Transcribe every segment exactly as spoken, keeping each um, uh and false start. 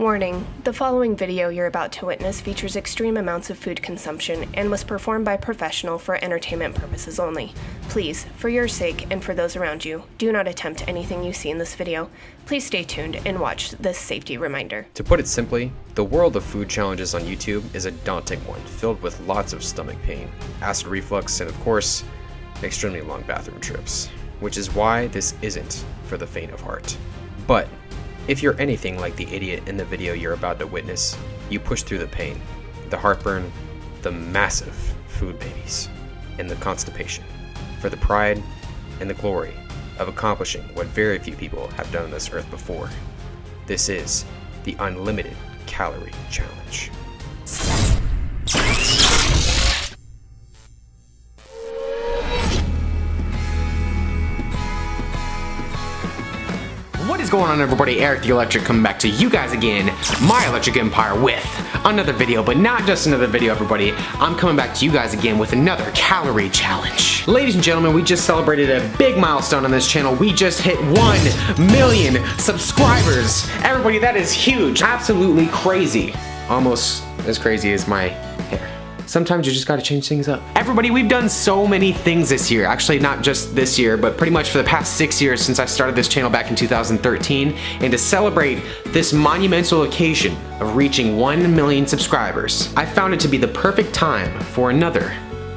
Warning, the following video you're about to witness features extreme amounts of food consumption and was performed by a professional for entertainment purposes only. Please, for your sake and for those around you, do not attempt anything you see in this video. Please stay tuned and watch this safety reminder. To put it simply, the world of food challenges on YouTube is a daunting one, filled with lots of stomach pain, acid reflux, and of course, extremely long bathroom trips, which is why this isn't for the faint of heart. But if you're anything like the idiot in the video you're about to witness, you push through the pain, the heartburn, the massive food babies, and the constipation for the pride and the glory of accomplishing what very few people have done on this earth before. This is the Unlimited Calorie Challenge. What's going on, everybody? Erik the Electric coming back to you guys again, my Electric Empire, with another video, but not just another video, everybody. I'm coming back to you guys again with another calorie challenge. Ladies and gentlemen, we just celebrated a big milestone on this channel. We just hit one million subscribers. Everybody, that is huge. Absolutely crazy. Almost as crazy as my hair. Sometimes you just gotta change things up. Everybody, we've done so many things this year. Actually, not just this year, but pretty much for the past six years since I started this channel back in two thousand thirteen. And to celebrate this monumental occasion of reaching one million subscribers, I found it to be the perfect time for another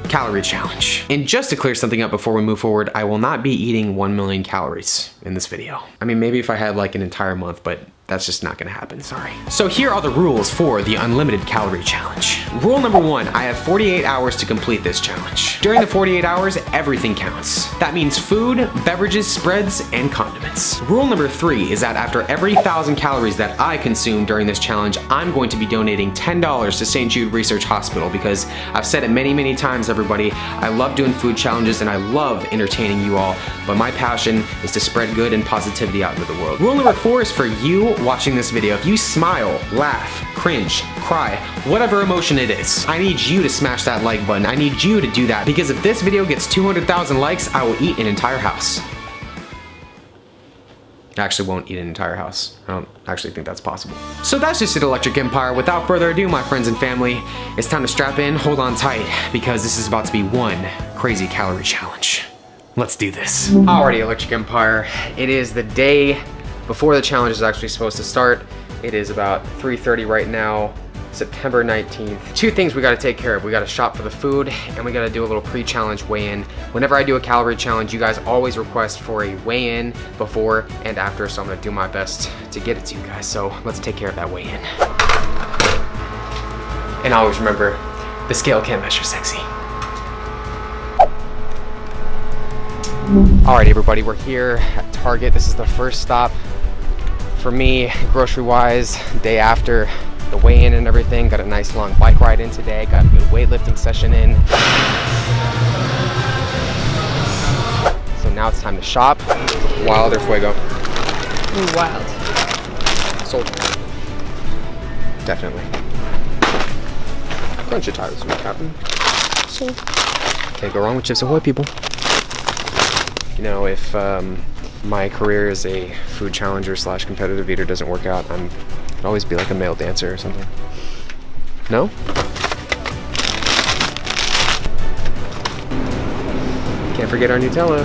calorie challenge. And just to clear something up before we move forward, I will not be eating one million calories in this video. I mean, maybe if I had like an entire month, but that's just not gonna happen, sorry. So here are the rules for the Unlimited Calorie Challenge. Rule number one, I have forty-eight hours to complete this challenge. During the forty-eight hours, everything counts. That means food, beverages, spreads, and condiments. Rule number three is that after every thousand calories that I consume during this challenge, I'm going to be donating ten dollars to Saint Jude Research Hospital, because I've said it many, many times, everybody. I love doing food challenges and I love entertaining you all, but my passion is to spread good and positivity out into the world. Rule number four is for you watching this video. If you smile, laugh, cringe, cry, whatever emotion it is, I need you to smash that like button. I need you to do that, because if this video gets two hundred thousand likes, I will eat an entire house. I actually won't eat an entire house. I don't actually think that's possible. So that's just it, Electric Empire. Without further ado, my friends and family, it's time to strap in, hold on tight, because this is about to be one crazy calorie challenge. Let's do this. Alrighty, Electric Empire, it is the day before the challenge is actually supposed to start. It is about three thirty right now, September nineteenth. Two things we gotta take care of. We gotta shop for the food, and we gotta do a little pre-challenge weigh-in. Whenever I do a calorie challenge, you guys always request for a weigh-in before and after, so I'm gonna do my best to get it to you guys. So let's take care of that weigh-in. And always remember, the scale can't measure sexy. Alright, everybody, we're here at Target. This is the first stop for me, grocery-wise, day after the weigh-in and everything. Got a nice long bike ride in today, got a good weightlifting session in. So now it's time to shop. Wild or Fuego? Ooh, wild. Sold. Definitely. Crunch your tires, Captain. Sold. Can't go wrong with Chips Ahoy, people. You know, if um, my career as a food challenger slash competitive eater doesn't work out, I'm, I'd always be like a male dancer or something. No? Can't forget our Nutella.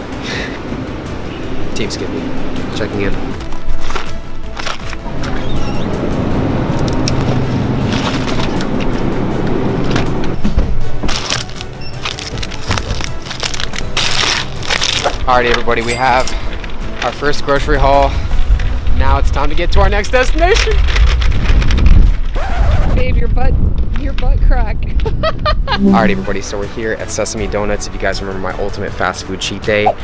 Team Skippy, checking in. Alright, everybody, we have our first grocery haul. Now it's time to get to our next destination. Babe, your butt, your butt crack. Alright, everybody, so we're here at Sesame Donuts. If you guys remember my ultimate fast food cheat day,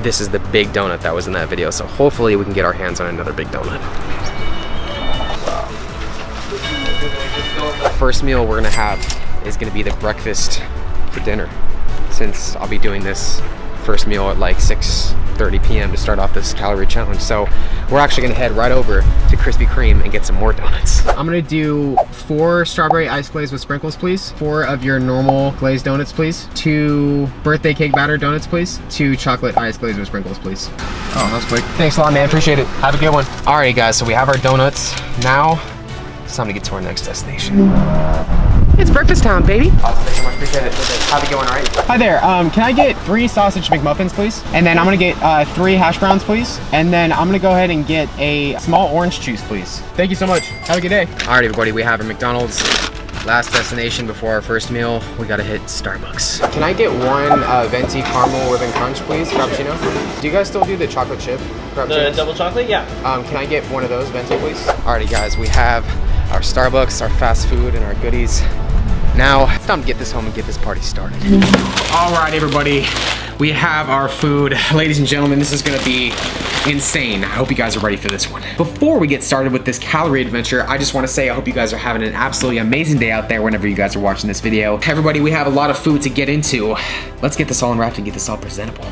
this is the big donut that was in that video. So hopefully we can get our hands on another big donut. The first meal we're gonna have is gonna be the breakfast for dinner, since I'll be doing this first meal at like six thirty p m to start off this calorie challenge. So we're actually gonna head right over to Krispy Kreme and get some more donuts. I'm gonna do four strawberry ice glaze with sprinkles, please. Four of your normal glazed donuts, please. Two birthday cake batter donuts, please. Two chocolate ice glaze with sprinkles, please. Oh, that was quick. Thanks a lot, man, appreciate it. Have a good one. All right, guys, so we have our donuts. Now It's time to get to our next destination. It's breakfast time, baby. Awesome, thank you so much. Appreciate it. How's it going, all right? Hi there. Um, can I get three sausage McMuffins, please? And then I'm gonna get uh, three hash browns, please. And then I'm gonna go ahead and get a small orange juice, please. Thank you so much. Have a good day. All right, everybody, we have our McDonald's. Last destination before our first meal, we gotta hit Starbucks. Can I get one uh, venti caramel ribbon crunch, please, frappuccino? Do you guys still do the chocolate chip? The double chocolate, yeah. Um, can I get one of those venti, please? Alrighty, guys, we have our Starbucks, our fast food, and our goodies. Now, it's time to get this home and get this party started. All right, everybody, we have our food. Ladies and gentlemen, this is gonna be insane. I hope you guys are ready for this one. Before we get started with this calorie adventure, I just want to say I hope you guys are having an absolutely amazing day out there whenever you guys are watching this video. Everybody, we have a lot of food to get into. Let's get this all unwrapped and get this all presentable.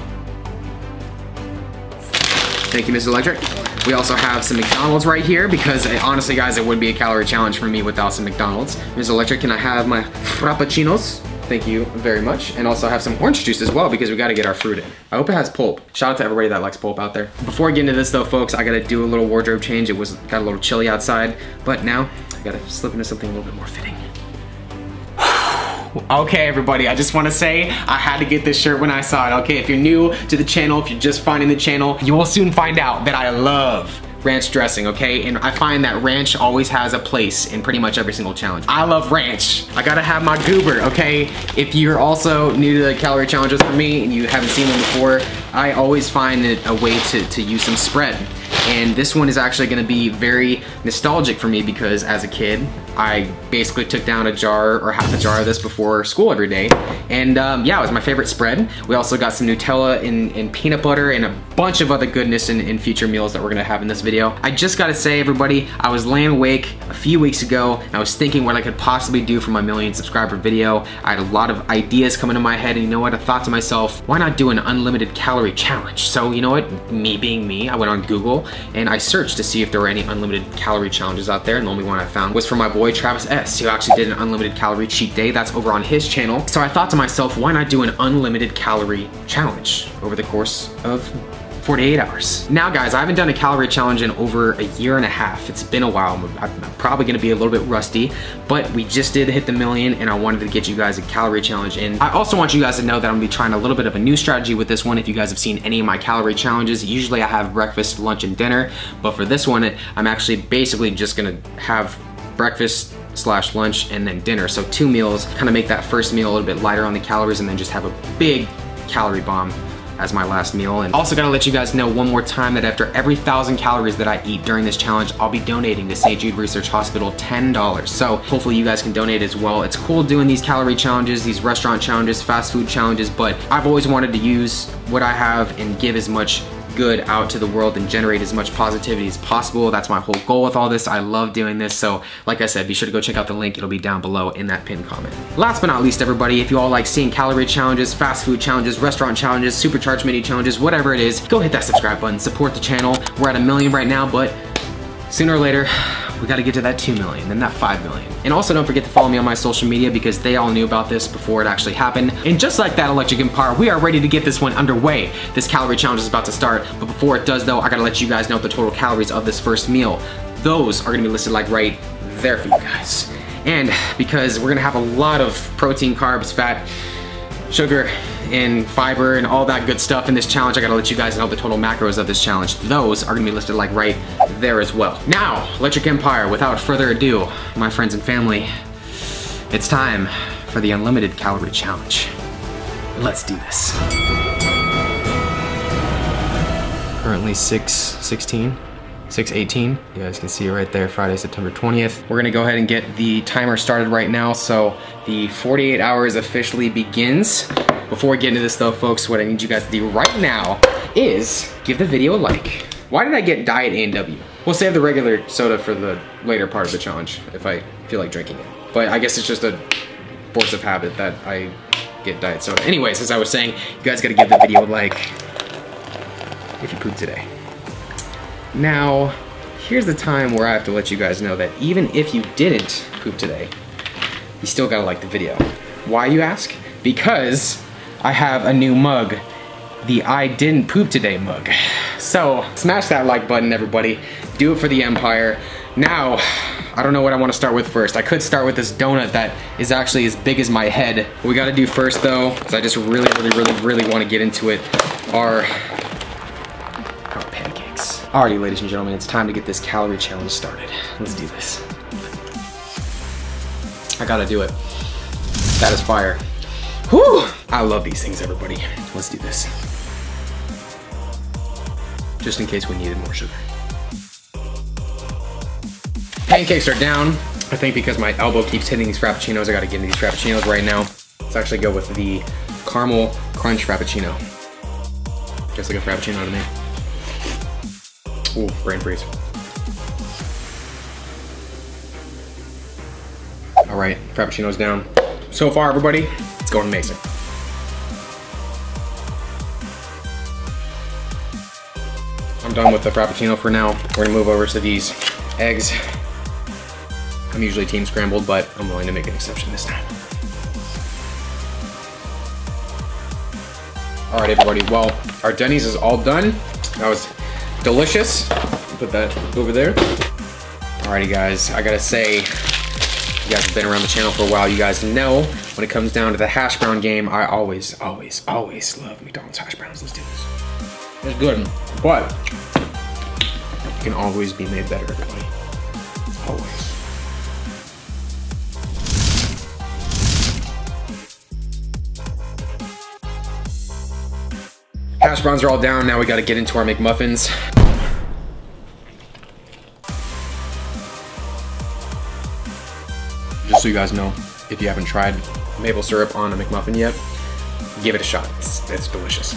Thank you, Mister Electric. We also have some McDonald's right here because honestly, guys, it would be a calorie challenge for me without some McDonald's. Mister Electric, can I have my frappuccinos? Thank you very much. And also have some orange juice as well because we gotta get our fruit in. I hope it has pulp. Shout out to everybody that likes pulp out there. Before I get into this though, folks, I gotta do a little wardrobe change. It was got a little chilly outside, but now I gotta slip into something a little bit more fitting. Okay, everybody, I just want to say I had to get this shirt when I saw it. Okay, if you're new to the channel, if you're just finding the channel, you will soon find out that I love ranch dressing, okay? And I find that ranch always has a place in pretty much every single challenge. I love ranch. I gotta have my Goober, okay? If you're also new to the calorie challenges for me and you haven't seen them before, I always find a way to, to use some spread. And this one is actually gonna be very nostalgic for me because as a kid, I basically took down a jar or half a jar of this before school every day. And um, yeah, it was my favorite spread. We also got some Nutella and, and peanut butter and a bunch of other goodness in, in future meals that we're gonna have in this video. I just gotta say, everybody, I was laying awake a few weeks ago and I was thinking what I could possibly do for my million subscriber video. I had a lot of ideas coming to my head and you know what, I thought to myself, why not do an unlimited calorie challenge? So you know what, me being me, I went on Google and I searched to see if there were any unlimited calorie challenges out there, and the only one I found was from my boy Travis S, who actually did an unlimited calorie cheat day. That's over on his channel. So I thought to myself, why not do an unlimited calorie challenge over the course of forty-eight hours. Now guys, I haven't done a calorie challenge in over a year and a half. It's been a while. I'm probably gonna be a little bit rusty, but we just did hit the million and I wanted to get you guys a calorie challenge in. I also want you guys to know that I'm gonna be trying a little bit of a new strategy with this one. If you guys have seen any of my calorie challenges, usually I have breakfast, lunch, and dinner, but for this one, I'm actually basically just gonna have breakfast slash lunch and then dinner. So two meals, kind of make that first meal a little bit lighter on the calories and then just have a big calorie bomb as my last meal. And also gotta let you guys know one more time that after every thousand calories that I eat during this challenge, I'll be donating to Saint Jude Research Hospital ten dollars. So hopefully you guys can donate as well. It's cool doing these calorie challenges, these restaurant challenges, fast food challenges, but I've always wanted to use what I have and give as much good out to the world and generate as much positivity as possible. That's my whole goal with all this. I love doing this. So like I said, be sure to go check out the link. It'll be down below in that pinned comment. Last but not least, everybody, if you all like seeing calorie challenges, fast food challenges, restaurant challenges, supercharged mini challenges, whatever it is, go hit that subscribe button, support the channel. We're at a million right now, but sooner or later, we gotta get to that two million, then that five million. And also don't forget to follow me on my social media because they all knew about this before it actually happened. And just like that, Electric Empire, we are ready to get this one underway. This calorie challenge is about to start, but before it does though, I gotta let you guys know the total calories of this first meal. Those are gonna be listed like right there for you guys. And because we're gonna have a lot of protein, carbs, fat, sugar, and fiber, and all that good stuff in this challenge, I gotta let you guys know the total macros of this challenge. Those are gonna be listed like right there as well. Now, Electric Empire, without further ado, my friends and family, it's time for the unlimited calorie challenge. Let's do this. Currently six sixteen, six eighteen. You guys can see right there, Friday, September twentieth. We're gonna go ahead and get the timer started right now, so the forty-eight hours officially begins. Before we get into this though, folks, what I need you guys to do right now is give the video a like. Why did I get Diet A and W? We'll save the regular soda for the later part of the challenge if I feel like drinking it. But I guess it's just a force of habit that I get diet soda. Anyways, as I was saying, you guys gotta give the video a like if you poop today. Now, here's the time where I have to let you guys know that even if you didn't poop today, you still gotta like the video. Why, you ask? Because I have a new mug, the I didn't poop today mug. So smash that like button, everybody. Do it for the Empire. Now, I don't know what I want to start with first. I could start with this donut that is actually as big as my head. What we got to do first though, because I just really, really, really, really want to get into it, are our pancakes. Alrighty, ladies and gentlemen, it's time to get this calorie challenge started. Let's do this. I gotta do it. That is fire. Whew! I love these things, everybody. Let's do this. Just in case we needed more sugar. Pancakes are down. I think because my elbow keeps hitting these frappuccinos, I gotta get into these frappuccinos right now. Let's actually go with the caramel crunch frappuccino. Just like a frappuccino to me. Ooh, brain freeze. All right, frappuccino's down. So far, everybody, it's going amazing. I'm done with the frappuccino for now. We're gonna move over to these eggs. I'm usually team scrambled, but I'm willing to make an exception this time. All right, everybody, well, our Denny's is all done. That was delicious. Put that over there. All righty, guys, I gotta say, you guys have been around the channel for a while. You guys know when it comes down to the hash brown game, I always, always, always love McDonald's hash browns. Let's do this. It's good, but it can always be made better, everybody. Always. Hash browns are all down. Now we got to get into our McMuffins. Just so you guys know, if you haven't tried maple syrup on a McMuffin yet, give it a shot. It's, it's delicious.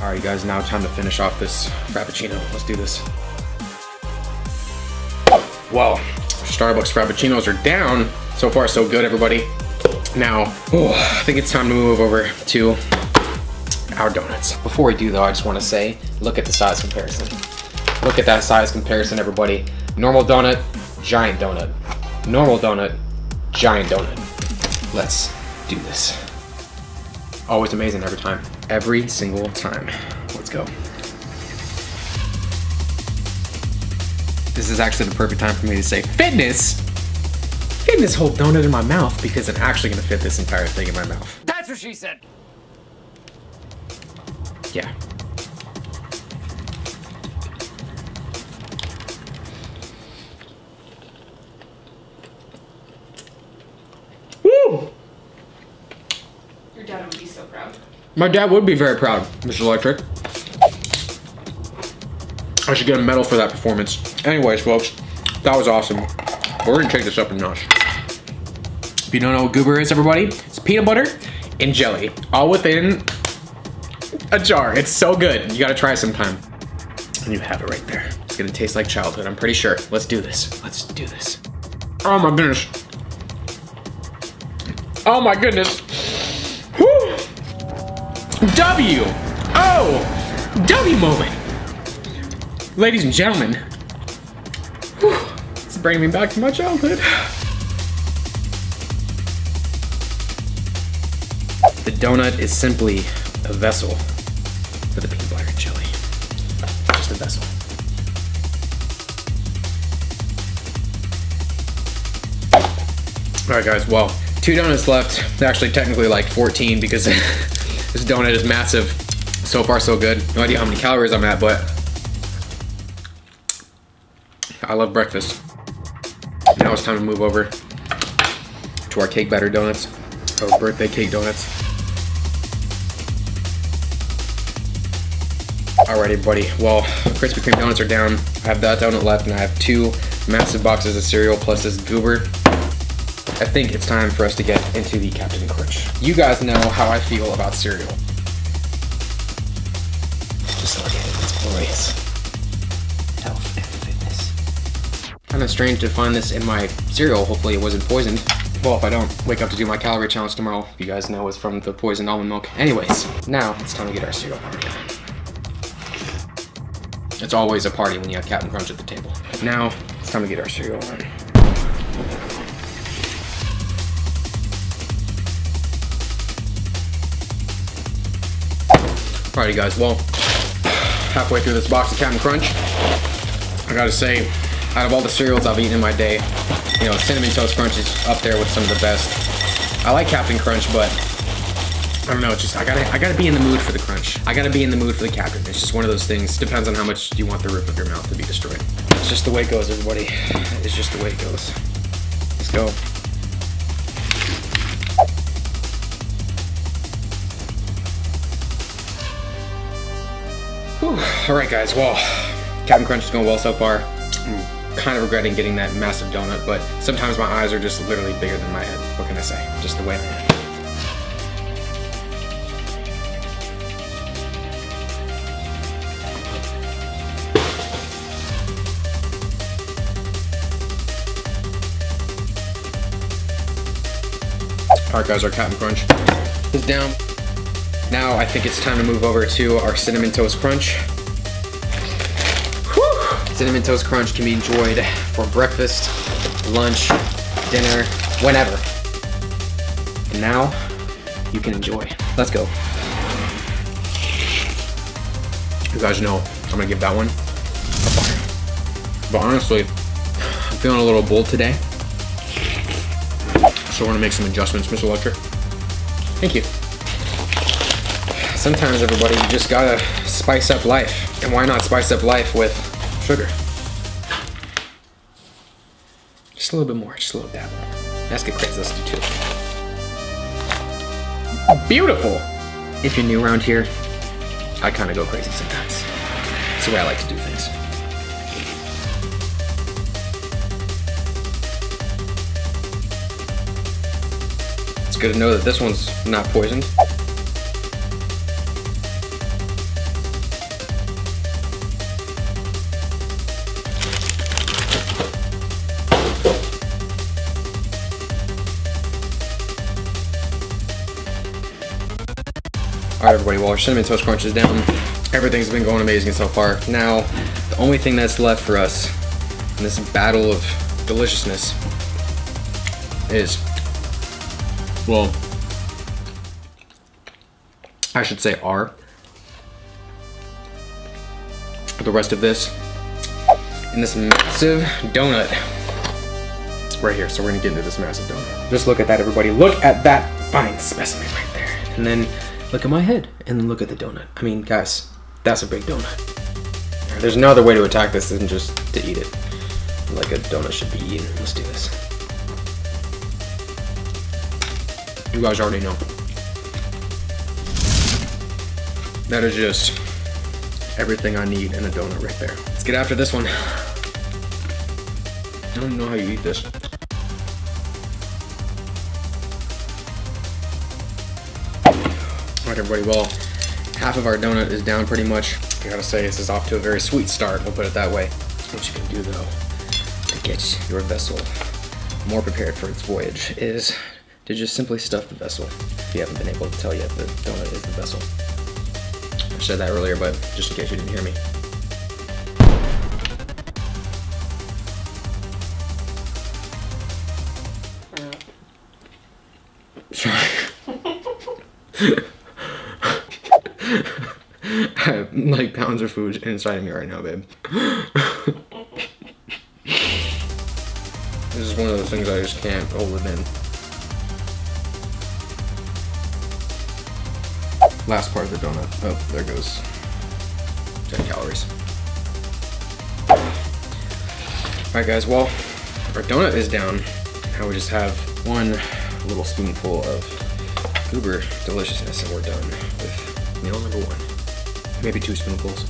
All right, guys, now time to finish off this frappuccino. Let's do this. Well, Starbucks frappuccinos are down. So far, so good, everybody. Now, oh, I think it's time to move over to our donuts. Before we do though, I just want to say, look at the size comparison. Look at that size comparison, everybody. Normal donut, giant donut. Normal donut, giant donut. Let's do this. Always amazing every time. Every single time. Let's go. This is actually the perfect time for me to say fitness. Fitting this whole donut in my mouth because I'm actually gonna fit this entire thing in my mouth. That's what she said. Yeah. Woo! Your dad would be so proud. My dad would be very proud, Mister Electric. I should get a medal for that performance. Anyways, folks, that was awesome. We're gonna take this up a notch. If you don't know what Goober is, everybody, it's peanut butter and jelly, all within a jar. It's so good. You gotta try sometime. And you have it right there. It's gonna taste like childhood, I'm pretty sure. Let's do this. Let's do this. Oh my goodness. Oh my goodness. Woo! W! Oh! W moment! Ladies and gentlemen, whew, it's bringing me back to my childhood. The donut is simply a vessel for the peanut butter and jelly. Just a vessel. All right, guys, well, two donuts left. They're actually technically like fourteen because this donut is massive. So far, so good. No idea how many calories I'm at, but I love breakfast. Now it's time to move over to our cake batter donuts, our birthday cake donuts. Alright, everybody, well, Krispy Kreme donuts are down. I have that donut left and I have two massive boxes of cereal plus this Goober. I think it's time for us to get into the Captain Crunch. You guys know how I feel about cereal. Just look at it, it's glorious. Health and fitness. Kinda strange to find this in my cereal. Hopefully it wasn't poisoned. Well, if I don't wake up to do my calorie challenge tomorrow, you guys know it's from the poisoned almond milk. Anyways, now it's time to get our cereal party. It's always a party when you have Captain Crunch at the table. Now, it's time to get our cereal on. Alrighty, guys, well, halfway through this box of Captain Crunch. I gotta say, out of all the cereals I've eaten in my day, you know, Cinnamon Toast Crunch is up there with some of the best. I like Captain Crunch, but I don't know, it's just, I gotta, I gotta be in the mood for the crunch. I gotta be in the mood for the Captain. It's just one of those things, depends on how much you want the roof of your mouth to be destroyed. It's just the way it goes, everybody. It's just the way it goes. Let's go. Whew. All right, guys, well, Captain Crunch is going well so far. I'm kind of regretting getting that massive donut, but sometimes my eyes are just literally bigger than my head. What can I say? Just the way they are. All right, guys, our Captain Crunch is down. Now I think it's time to move over to our Cinnamon Toast Crunch. Whew. Cinnamon Toast Crunch can be enjoyed for breakfast, lunch, dinner, whenever. And now you can enjoy. Let's go. You guys know I'm gonna give that one a buy. But honestly, I'm feeling a little bold today. So we're gonna make some adjustments, Mister Electric. Thank you. Sometimes, everybody, you just gotta spice up life. And why not spice up life with sugar? Just a little bit more, just a little dab. Let's get crazy, let's do two. Beautiful! If you're new around here, I kinda go crazy sometimes. That's the way I like to do things. Good to know that this one's not poisoned. Alright, everybody, well, our Cinnamon Toast Crunch is down. Everything's been going amazing so far. Now, the only thing that's left for us in this battle of deliciousness is, well, I should say R. The rest of this in this massive donut right here. So we're gonna get into this massive donut. Just look at that, everybody. Look at that fine specimen right there. And then look at my head and then look at the donut. I mean, guys, that's a big donut. There's no other way to attack this than just to eat it like a donut should be eaten. Let's do this. You guys already know. That is just everything I need in a donut right there. Let's get after this one. I don't know how you eat this. All right, everybody, well, half of our donut is down pretty much. I gotta say, this is off to a very sweet start, we'll put it that way. What you can do, though, to get your vessel more prepared for its voyage is to just simply stuff the vessel. If you haven't been able to tell yet, the donut is the vessel. I said that earlier, but just in case you didn't hear me. Sorry. I have like pounds of food inside of me right now, babe. This is one of those things I just can't hold it in. Last part of the donut. Oh, there goes ten calories. All right, guys, well, our donut is down. Now we just have one little spoonful of Goober deliciousness and we're done with meal number one. Maybe two spoonfuls.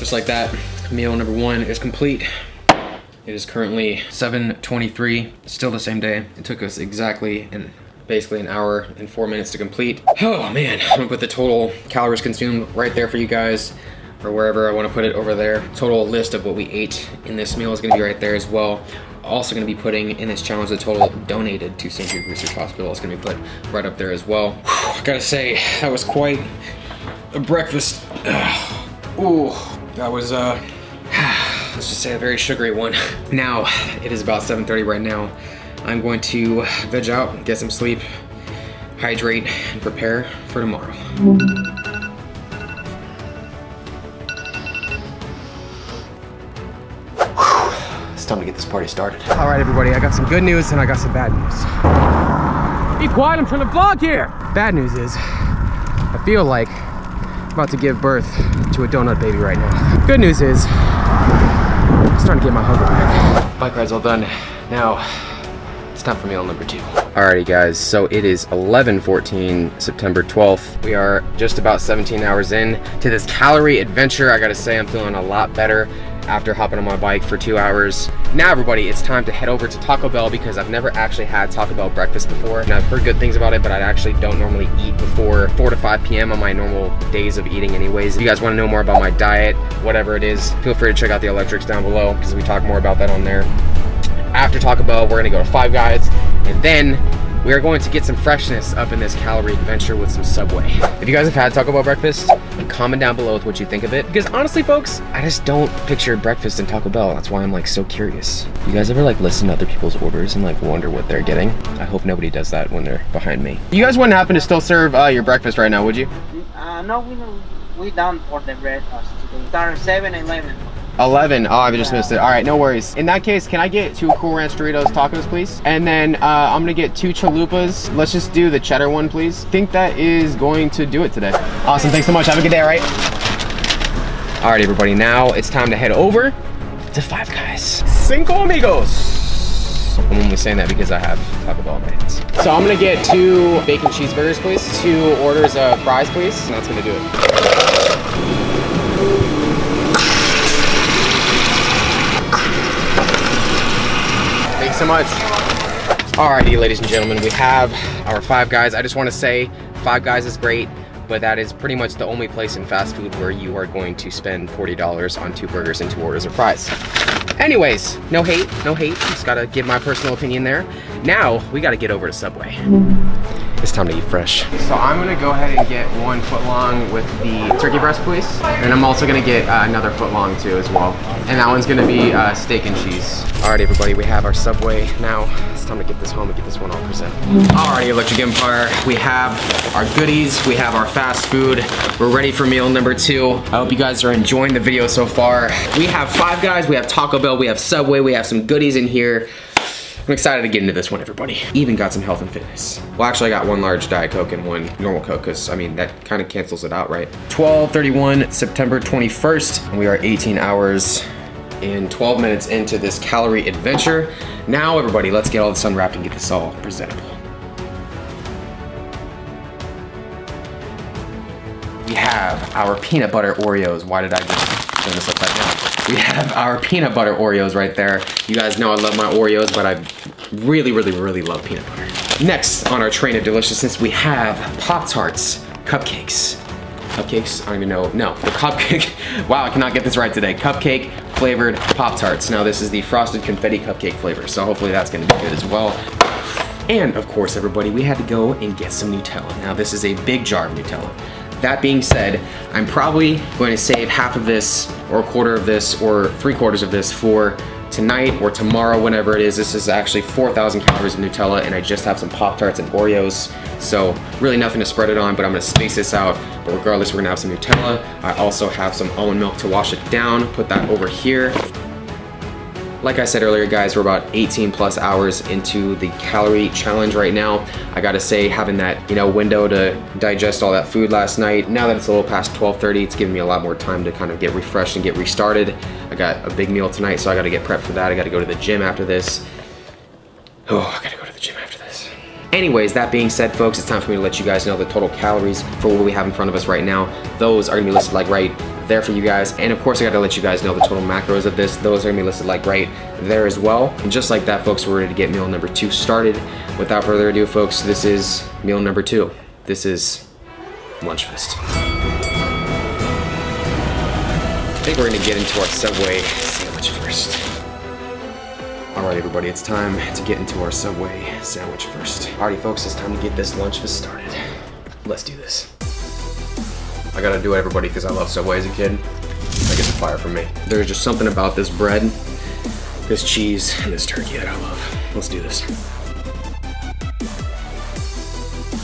Just like that, meal number one is complete. It is currently seven twenty-three, still the same day. It took us exactly an basically an hour and four minutes to complete. Oh man, I'm gonna put the total calories consumed right there for you guys, or wherever I wanna put it over there. Total list of what we ate in this meal is gonna be right there as well. Also gonna be putting in this challenge the total donated to Saint Jude Research Hospital. It's gonna be put right up there as well. Whew, I gotta say, that was quite a breakfast. Ugh. Ooh, that was, uh, let's just say a very sugary one. Now, it is about seven thirty right now. I'm going to veg out, get some sleep, hydrate, and prepare for tomorrow. time to get this party started. All right, everybody, I got some good news and I got some bad news. Be quiet, I'm trying to vlog here. Bad news is, I feel like I'm about to give birth to a donut baby right now. Good news is, I'm starting to get my hunger back. Bike ride's all done. Now, it's time for meal number two. Alrighty guys, so it is eleven fourteen, September twelfth. We are just about seventeen hours in to this calorie adventure. I gotta say, I'm feeling a lot better after hopping on my bike for two hours. Now everybody, it's time to head over to Taco Bell because I've never actually had Taco Bell breakfast before. And I've heard good things about it, but I actually don't normally eat before four to five P M on my normal days of eating anyways. If you guys wanna know more about my diet, whatever it is, feel free to check out the Electrics down below because we talk more about that on there. After Taco Bell, we're gonna go to Five Guys, and then we are going to get some freshness up in this calorie adventure with some Subway. If you guys have had Taco Bell breakfast, comment down below with what you think of it. Because honestly, folks, I just don't picture breakfast in Taco Bell. That's why I'm like so curious. You guys ever like listen to other people's orders and like wonder what they're getting? I hope nobody does that when they're behind me. You guys wouldn't happen to still serve uh, your breakfast right now, would you? Uh, no, we we down for the breakfast today. Starting seven eleven. eleven. Oh, I just missed it. All right, no worries. In that case, can I get two Cool Ranch Doritos tacos, please? And then uh, I'm gonna get two chalupas. Let's just do the cheddar one, please. I think that is going to do it today. Awesome, thanks so much. Have a good day, all right? All right, everybody, now it's time to head over to Five Guys. Cinco amigos. I'm only saying that because I have Taco Bell in my hands. So I'm gonna get two bacon cheeseburgers, please. Two orders of fries, please. And that's gonna do it. So much. Alrighty, ladies and gentlemen, we have our Five Guys. I just want to say Five Guys is great, but that is pretty much the only place in fast food where you are going to spend forty dollars on two burgers and two orders of fries. Anyways, no hate, no hate. Just gotta give my personal opinion there. Now, we gotta get over to Subway. It's time to eat fresh. So I'm gonna go ahead and get one foot long with the turkey breast, please. And I'm also gonna get uh, another foot long too as well. And that one's gonna be uh, steak and cheese. All right, everybody, we have our Subway. Now it's time to get this home and get this one all presented. All right, Electric Empire, we have our goodies. We have our fast food. We're ready for meal number two. I hope you guys are enjoying the video so far. We have Five Guys, we have Taco Bell, we have Subway, we have some goodies in here. I'm excited to get into this one, everybody. Even got some health and fitness. Well, actually, I got one large Diet Coke and one normal Coke, because, I mean, that kind of cancels it out, right? twelve thirty-one, September twenty-first, and we are eighteen hours and twelve minutes into this calorie adventure. Now, everybody, let's get all this unwrapped and get this all presentable. We have our peanut butter Oreos. Why did I just turn this upside down? We have our peanut butter Oreos right there. You guys know I love my Oreos, but I really, really, really love peanut butter. Next on our train of deliciousness, we have Pop-Tarts, cupcakes. Cupcakes, I don't even know, no, the cupcake. Wow, I cannot get this right today. Cupcake flavored Pop-Tarts. Now this is the frosted confetti cupcake flavor, so hopefully that's gonna be good as well. And of course, everybody, we had to go and get some Nutella. Now this is a big jar of Nutella. That being said, I'm probably going to save half of this or a quarter of this or three quarters of this for tonight or tomorrow, whenever it is. This is actually four thousand calories of Nutella and I just have some Pop-Tarts and Oreos. So really nothing to spread it on, but I'm gonna space this out. But regardless, we're gonna have some Nutella. I also have some almond milk to wash it down. Put that over here. Like I said earlier, guys, we're about eighteen plus hours into the calorie challenge right now. I gotta say, having that, you know, window to digest all that food last night, now that it's a little past twelve thirty, it's giving me a lot more time to kind of get refreshed and get restarted. I got a big meal tonight, so I gotta get prepped for that. I gotta go to the gym after this. Oh, I gotta go to the gym after this. Anyways, that being said, folks, it's time for me to let you guys know the total calories for what we have in front of us right now. Those are gonna be listed like right there for you guys, and of course I gotta let you guys know the total macros of this. Those are gonna be listed like right there as well. And just like that, folks, we're ready to get meal number two started. Without further ado, folks, this is meal number two. This is Lunch Fest. I think we're gonna get into our Subway sandwich first. All right, everybody, it's time to get into our Subway sandwich first. Alrighty, folks, it's time to get this Lunch Fest started. Let's do this. I gotta do it, everybody, because I love Subway as a kid. That gets a fire from me. There's just something about this bread, this cheese, and this turkey that I love. Let's do this.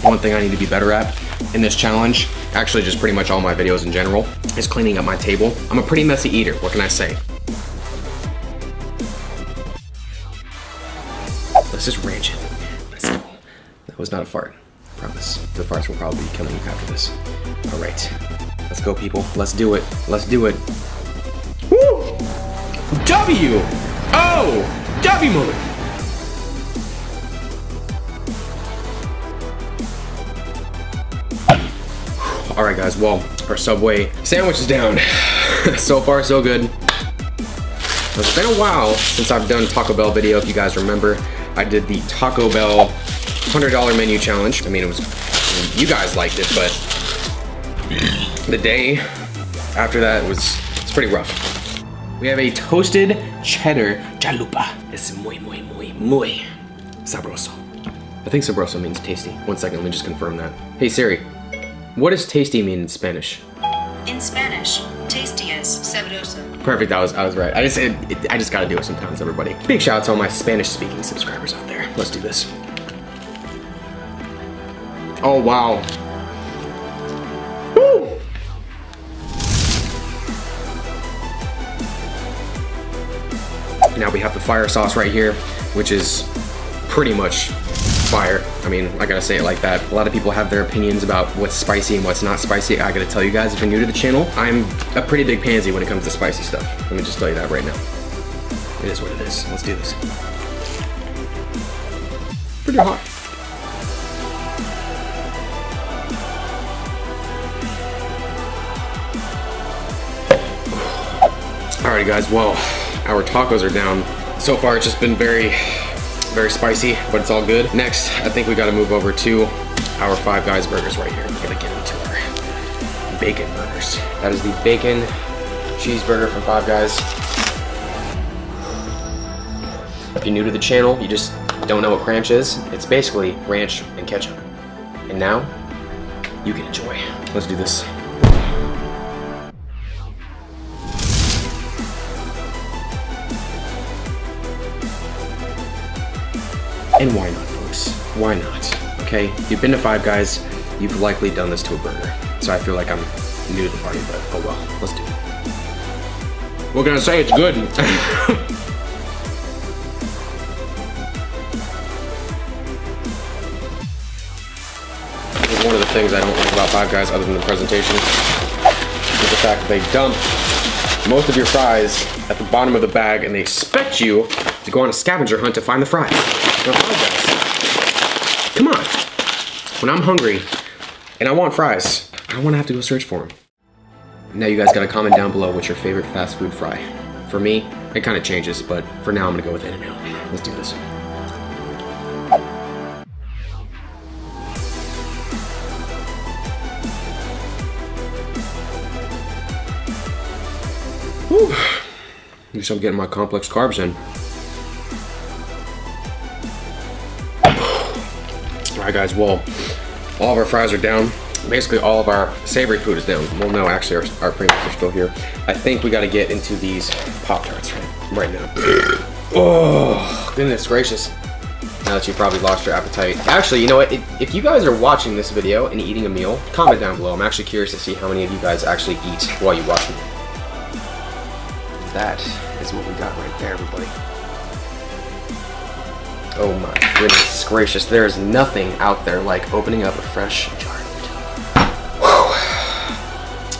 One thing I need to be better at in this challenge, actually just pretty much all my videos in general, is cleaning up my table. I'm a pretty messy eater, what can I say? This is rigid. Let's go. That was not a fart. I promise. The farts will probably be killing you after this. All right. Let's go, people. Let's do it. Let's do it. Woo! W! Oh! W moment! All right, guys, well, our Subway sandwich is down. So far, so good. It's been a while since I've done Taco Bell video, if you guys remember. I did the Taco Bell one hundred dollar menu challenge. I mean, it was, I mean, you guys liked it, but the day after that was, it's pretty rough. We have a toasted cheddar chalupa. It's muy, muy, muy, muy sabroso. I think sabroso means tasty. One second, let me just confirm that. Hey, Siri. What does tasty mean in Spanish? In Spanish, tasty is sabroso. Perfect, I was, I was right. I just it, it, I just gotta do it sometimes, everybody. Big shout out to all my Spanish-speaking subscribers out there. Let's do this. Oh, wow. Woo! Now we have the fire sauce right here, which is pretty much fire. I mean, I gotta say it like that. A lot of people have their opinions about what's spicy and what's not spicy. I gotta tell you guys, if you're new to the channel, I'm a pretty big pansy when it comes to spicy stuff. Let me just tell you that right now. It is what it is. Let's do this. Pretty hot. Alrighty, guys, well, our tacos are down. So far, it's just been very very spicy, but it's all good. Next, I think we gotta move over to our Five Guys burgers right here. We're gonna get into our bacon burgers. That is the bacon cheeseburger from Five Guys. If you're new to the channel, you just don't know what ranch is. It's basically ranch and ketchup. And now, you can enjoy. Let's do this. And why not, folks? Why not? Okay, you've been to Five Guys, you've likely done this to a burger. So I feel like I'm new to the party, but oh well, let's do it. We're gonna say it's good. One of the things I don't like about Five Guys, other than the presentation, is the fact that they dump most of your fries at the bottom of the bag and they expect you to go on a scavenger hunt to find the fries. Come on. When I'm hungry and I want fries, I don't want to have to go search for them. Now you guys got to comment down below what's your favorite fast food fry. For me, it kind of changes, but for now I'm going to go with In-N-Out. Let's do this. Whew. At least I'm getting my complex carbs in. All right, guys, well, all of our fries are down. Basically, all of our savory food is down. Well, no, actually, our, our Pringles are still here. I think we got to get into these Pop-Tarts right, right now. Oh, goodness gracious. Now that you've probably lost your appetite. Actually, you know what? If, if you guys are watching this video and eating a meal, comment down below. I'm actually curious to see how many of you guys actually eat while you watch me. That is what we got right there, everybody. Oh my goodness gracious, there is nothing out there like opening up a fresh jar of Nutella.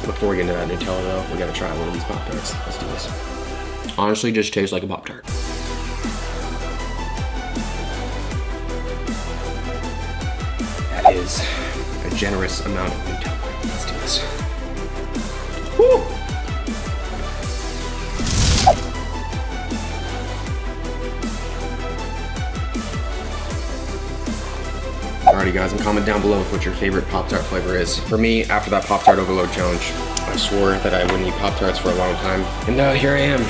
Before we get into that Nutella though, we gotta try one of these Pop-Tarts. Let's do this. Honestly, just tastes like a Pop-Tart. That is a generous amount of Nutella. Let's do this. Woo! Alrighty guys, and comment down below what your favorite Pop-Tart flavor is. For me, after that Pop-Tart overload challenge, I swore that I wouldn't eat Pop-Tarts for a long time. And now uh, here I am, a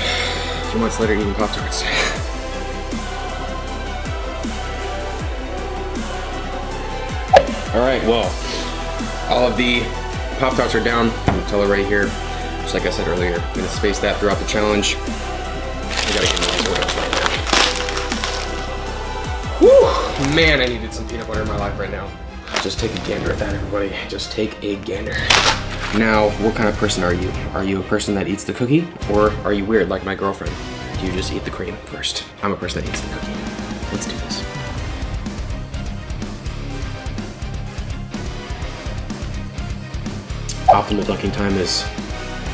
few months later eating Pop-Tarts. Alright, well, all of the Pop-Tarts are down. Nutella right here, just like I said earlier. I'm gonna space that throughout the challenge. I gotta get my Oreos right now. Whew, man, I needed some peanut butter in my life right now. Just take a gander at that, everybody. Just take a gander. Now, what kind of person are you? Are you a person that eats the cookie? Or are you weird like my girlfriend? Do you just eat the cream first? I'm a person that eats the cookie. Let's do this. Optimal dunking time is,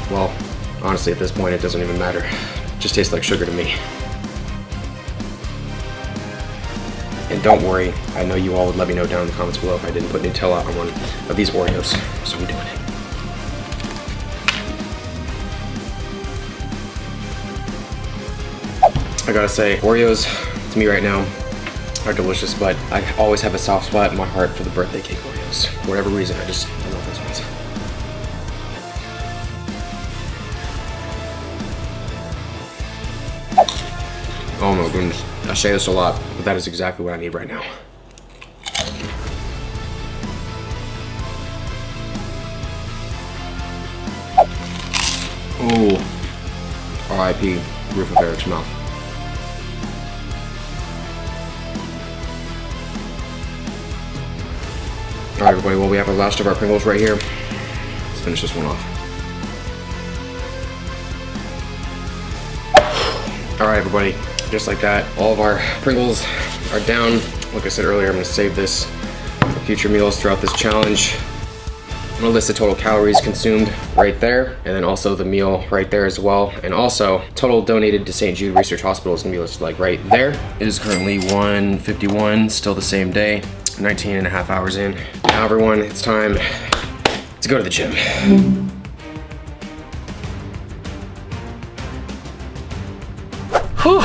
well, honestly at this point it doesn't even matter. It just tastes like sugar to me. And don't worry, I know you all would let me know down in the comments below if I didn't put Nutella on one of these Oreos, so I'm doing it. I gotta say, Oreos, to me right now, are delicious, but I always have a soft spot in my heart for the birthday cake Oreos. For whatever reason, I just I love those ones. Oh my goodness, I say this a lot, but that is exactly what I need right now. Oh, R I P, roof of Eric's mouth. All right, everybody, well, we have the last of our Pringles right here. Let's finish this one off. All right, everybody, just like that, all of our Pringles are down. Like I said earlier, I'm gonna save this for future meals throughout this challenge. I'm gonna list the total calories consumed right there, and then also the meal right there as well. And also, total donated to Saint Jude Research Hospital is gonna be listed like right there. It is currently one fifty-one, still the same day. nineteen and a half hours in. Now everyone, it's time to go to the gym. Whew.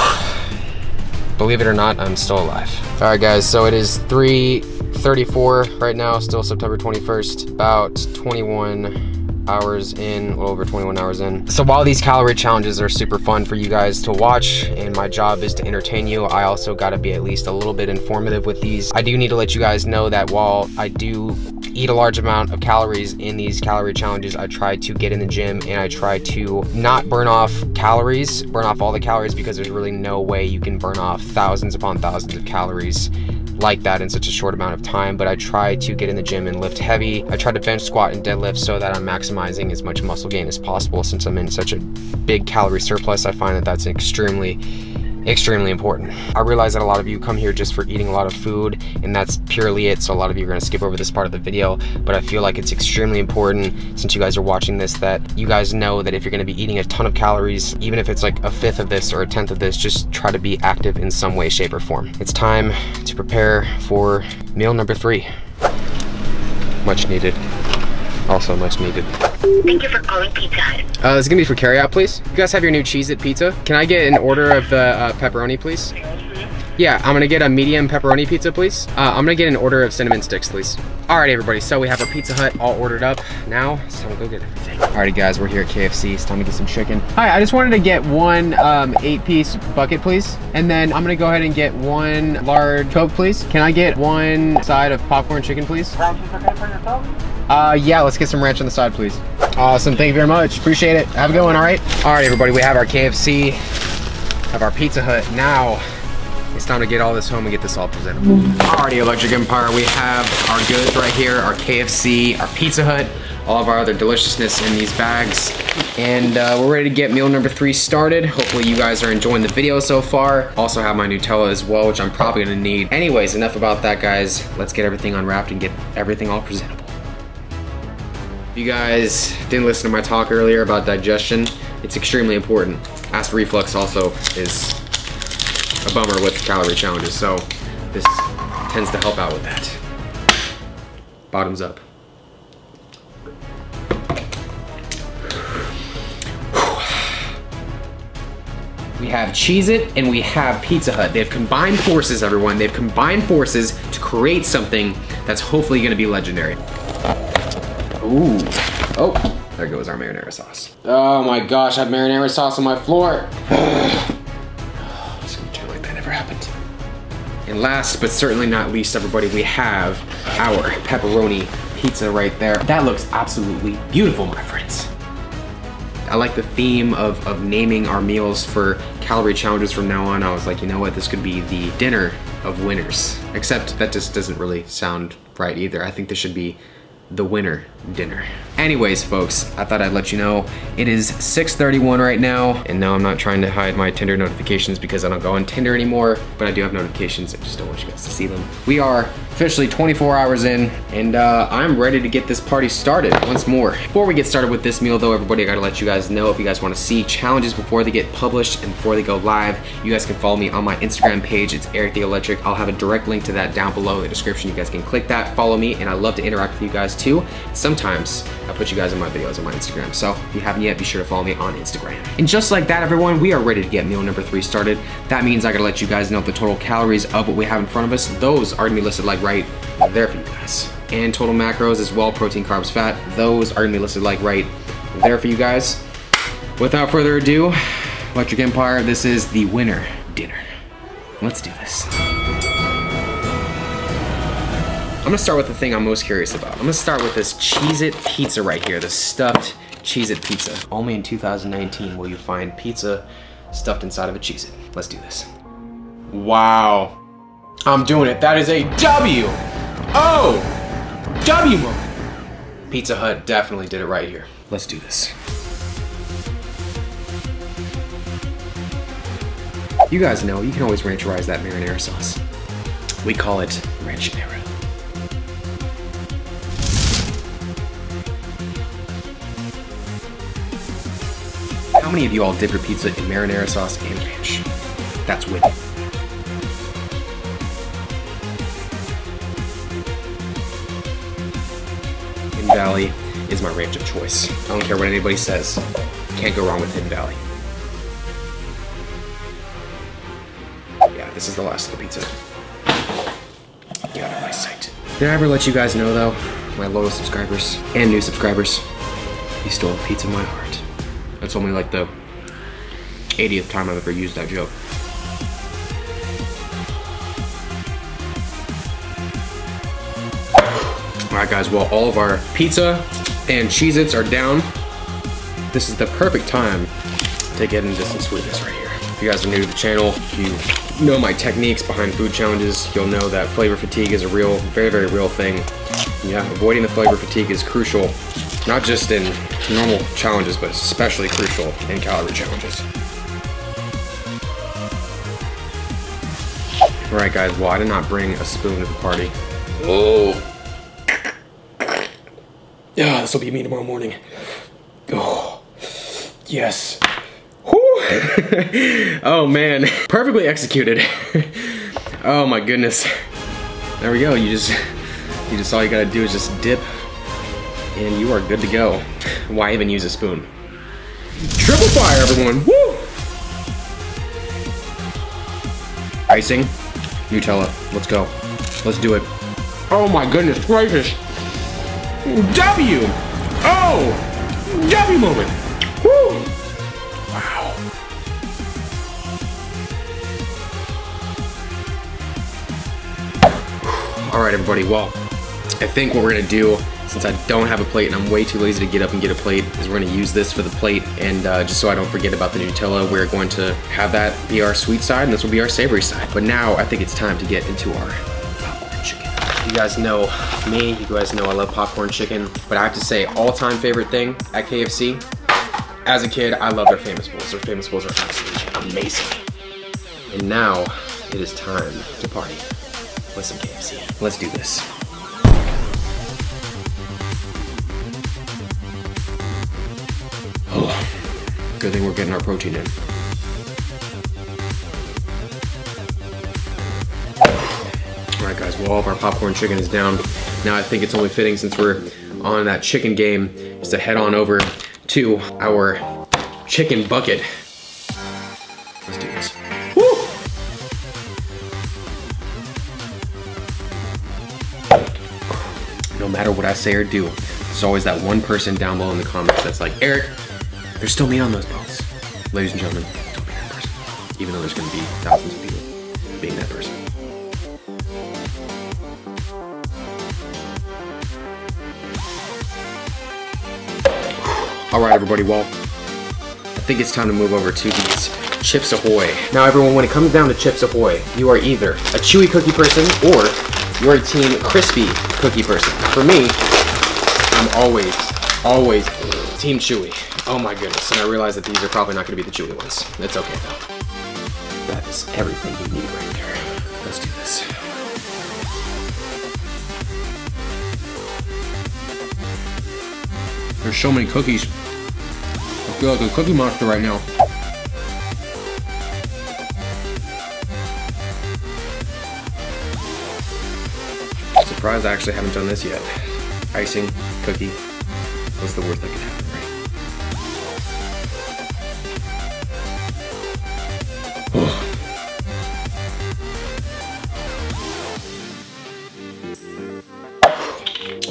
Believe it or not, I'm still alive. All right guys, so it is three thirty-four right now, still September twenty-first, about twenty-one hours in, a little over twenty-one hours in. So while these calorie challenges are super fun for you guys to watch and my job is to entertain you, I also gotta be at least a little bit informative with these. I do need to let you guys know that while I do eat a large amount of calories in these calorie challenges, I try to get in the gym and I try to not burn off calories, burn off all the calories, because there's really no way you can burn off thousands upon thousands of calories like that in such a short amount of time. But I try to get in the gym and lift heavy. I try to bench, squat, and deadlift so that I'm maximizing as much muscle gain as possible. Since I'm in such a big calorie surplus, I find that that's extremely extremely important. I realize that a lot of you come here just for eating a lot of food, and that's purely it, so a lot of you are going to skip over this part of the video, but I feel like it's extremely important, since you guys are watching this, that you guys know that if you're going to be eating a ton of calories, even if it's like a fifth of this or a tenth of this, just try to be active in some way, shape, or form. It's time to prepare for meal number three. Much needed. Also much needed. Thank you for calling Pizza Hut. Uh, this is gonna be for carryout, please. You guys have your new Cheez-It pizza. Can I get an order of the uh, pepperoni, please? Yeah, I'm gonna get a medium pepperoni pizza, please. Uh, I'm gonna get an order of cinnamon sticks, please. All right, everybody, so we have our Pizza Hut all ordered up. Now, it's time to go get everything. All right, guys, we're here at K F C. It's time to get some chicken. Hi, I just wanted to get one um, eight-piece bucket, please. And then I'm gonna go ahead and get one large Coke, please. Can I get one side of popcorn chicken, please? Ranch is okay for yourself? Uh, yeah, let's get some ranch on the side, please. Awesome, thank you very much. Appreciate it. Have a good one, all right? All right, everybody, we have our K F C, have our Pizza Hut. Now, it's time to get all this home and get this all presentable. Alrighty, Electric Empire, we have our goods right here, our K F C, our Pizza Hut, all of our other deliciousness in these bags. And uh, we're ready to get meal number three started. Hopefully you guys are enjoying the video so far. Also have my Nutella as well, which I'm probably gonna need. Anyways, enough about that, guys. Let's get everything unwrapped and get everything all presentable. If you guys didn't listen to my talk earlier about digestion, it's extremely important. Acid reflux also is a bummer with calorie challenges, so this tends to help out with that. Bottoms up. We have Cheez-It and we have Pizza Hut. They've combined forces, everyone. They've combined forces to create something that's hopefully gonna be legendary. Ooh, oh, there goes our marinara sauce. Oh my gosh, I have marinara sauce on my floor. Happened. And last but certainly not least, everybody, we have our pepperoni pizza right there. That looks absolutely beautiful, my friends. I like the theme of, of naming our meals for calorie challenges from now on. I was like, you know what, this could be the dinner of winners. Except that just doesn't really sound right either. I think this should be the winter dinner. Anyways, folks, I thought I'd let you know it is six thirty-one right now, and now I'm not trying to hide my Tinder notifications because I don't go on Tinder anymore, but I do have notifications. I just don't want you guys to see them. We are officially twenty-four hours in, and uh, I'm ready to get this party started once more. Before we get started with this meal though, everybody, I gotta let you guys know if you guys wanna see challenges before they get published and before they go live, you guys can follow me on my Instagram page. It's Erik the Electric. I'll have a direct link to that down below in the description. You guys can click that, follow me, and I love to interact with you guys too. Sometimes I put you guys in my videos on my Instagram, so if you haven't yet, be sure to follow me on Instagram. And just like that, everyone, we are ready to get meal number three started. That means I gotta let you guys know the total calories of what we have in front of us. Those are gonna be listed like right there for you guys. And total macros as well, protein, carbs, fat. Those are gonna be listed like right there for you guys. Without further ado, Electric Empire, this is the winter dinner. Let's do this. I'm gonna start with the thing I'm most curious about. I'm gonna start with this Cheez-It pizza right here, this stuffed Cheez-It pizza. Only in two thousand nineteen will you find pizza stuffed inside of a Cheez-It. Let's do this. Wow, I'm doing it. That is a W. Oh, W moment. Pizza Hut definitely did it right here. Let's do this. You guys know you can always rancherize that marinara sauce. We call it ranchera. How many of you all dip your pizza in marinara sauce and ranch? That's with it. Hidden Valley is my ranch of choice. I don't care what anybody says. Can't go wrong with Hidden Valley. This is the last of the pizza. Get out of my sight. Did I ever let you guys know though, my loyal subscribers and new subscribers, you stole a pizza in my heart. That's only like the eightieth time I've ever used that joke. All right guys, well all of our pizza and Cheez-Its are down. This is the perfect time to get into some sweetness right here. If you guys are new to the channel, if you know my techniques behind food challenges, you'll know that flavor fatigue is a real, very, very real thing. Yeah, avoiding the flavor fatigue is crucial, not just in normal challenges, but especially crucial in calorie challenges. All right, guys, well, I did not bring a spoon to the party. Oh. Yeah, this will be me tomorrow morning. Oh, yes. Oh man, perfectly executed. Oh my goodness. There we go, you just, you just all you gotta do is just dip and you are good to go. Why even use a spoon? Triple fire everyone, woo! Icing, Nutella, let's go. Let's do it. Oh my goodness gracious. W, O, W moment, woo! Wow. All right, everybody, well, I think what we're gonna do, since I don't have a plate and I'm way too lazy to get up and get a plate, is we're gonna use this for the plate, and uh, just so I don't forget about the Nutella, we're going to have that be our sweet side, and this will be our savory side. But now, I think it's time to get into our popcorn chicken. You guys know me, you guys know I love popcorn chicken, but I have to say, all-time favorite thing at K F C, as a kid, I love their Famous Bowls. Their Famous Bowls are absolutely amazing. And now, it is time to party with some K F C. Let's do this. Oh, good thing we're getting our protein in. All right guys, well all of our popcorn chicken is down. Now I think it's only fitting, since we're on that chicken game, is to head on over to our chicken bucket. Let's do this. Woo! No matter what I say or do, there's always that one person down below in the comments that's like, Erik, there's still meat on those bones. Ladies and gentlemen, don't be that person. Even though there's gonna be thousands of people being that person. All right, everybody, well, I think it's time to move over to these Chips Ahoy. Now, everyone, when it comes down to Chips Ahoy, you are either a chewy cookie person or you're a team crispy cookie person. For me, always, always Team Chewy. Oh my goodness, and I realize that these are probably not gonna be the chewy ones. That's okay though. That is everything you need right there. Let's do this. There's so many cookies. I feel like a cookie monster right now. Surprised I actually haven't done this yet. Icing, cookie, what's the worst that could happen, right? Oh.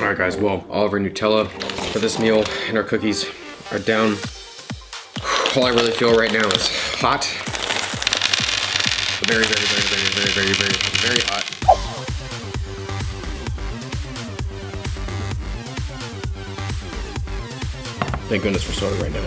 All right guys, well, all of our Nutella for this meal and our cookies are down. All I really feel right now is hot. Very, very, very, very, very, very, very, very hot. Thank goodness for soda right now.